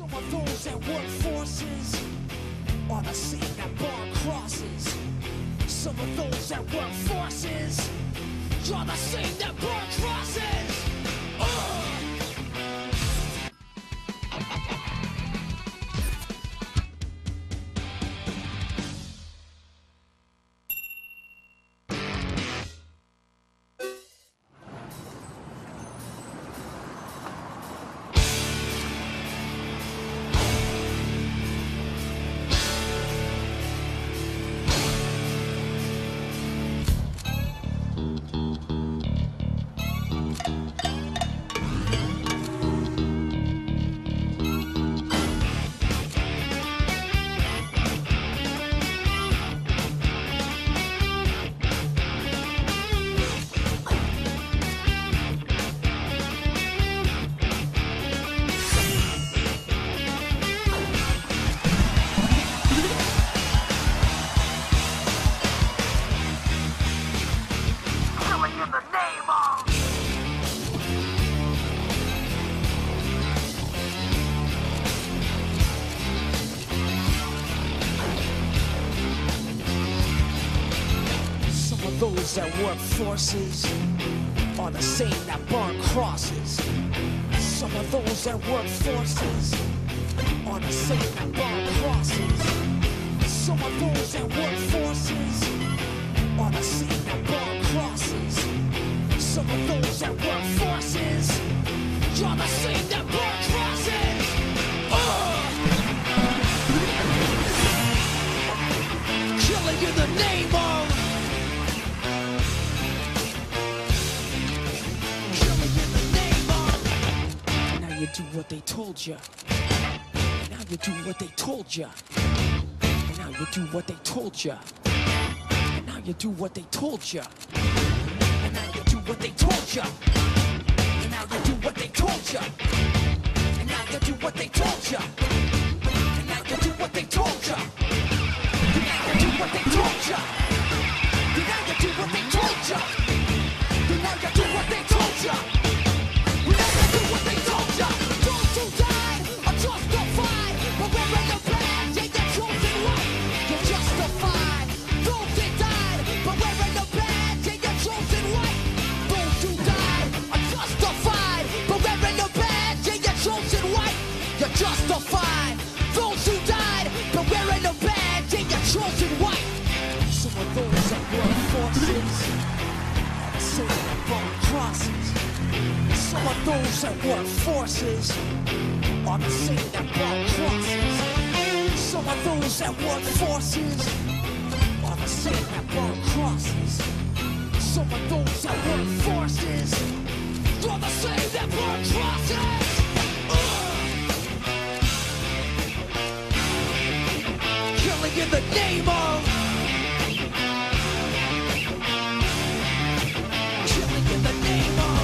Some of those that work forces are the same that burn crosses. Some of those that work forces are the same that burn crosses. Those that work forces are the same that burn crosses. Some of those that work forces are the same that burn crosses. Some of those that work forces are the same that burn crosses. Some of those that work forces are the same that burn crosses. Killing in the name of. You do what they told you. Now you do what they told you. Now you do what they told you. Now you do what they told you. And now you do what they told you. And now you do what they told you. And now you do what they told you. And now you do what they told you. And now you do what they told you. And now you do what they told you. And now you do what they told you. Justified, those who died, but wearing a badge and your chosen white. Some of those that were forces are the same that burn crosses. Some of those that were forces are the same that burn crosses. Some of those that were forces are the same that burn crosses. Some of those that were forces are the same that burn crosses. In the name of, killing in the name of.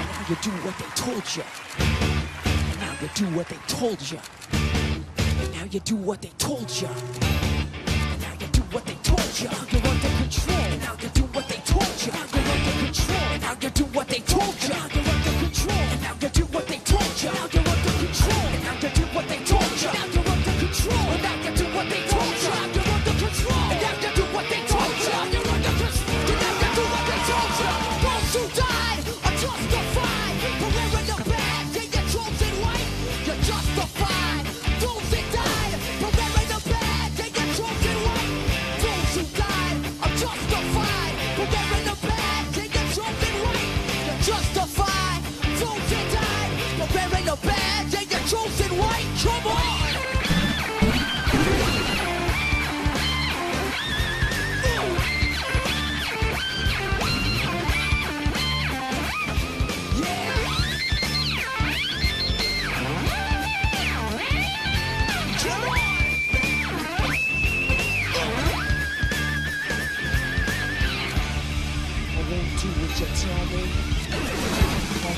Now you do what they told you. And now you do what they told you. And now you do what they told you. And now you do what they told you. Now you're under control. And now you do what they told you. Now you're under control. And now you do what they told you. Now you're under control. And now you do what they told you. Now you're under control. And now you do what they told you. Now you're under control. And now you do what they told you. Now you're under control. And now you do what they told you. Now you're under control. And now you do what they told you. Those who died are justified for wearing the badge and your chosen white. You're justified. Those that died for wearing the badge and your chosen white. Those who died are justified for wearing the badge and your chosen white. You're justified. Those that died for wearing the badge. Chosen white, come on! You tell me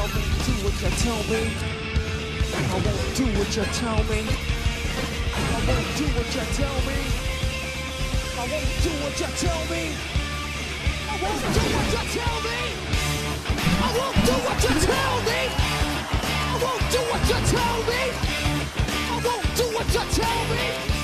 I won't do what you tell me. I won't do what you tell me. won't do what you tell me. I won't do what you tell me. I won't do what you tell me. I won't do what you tell me.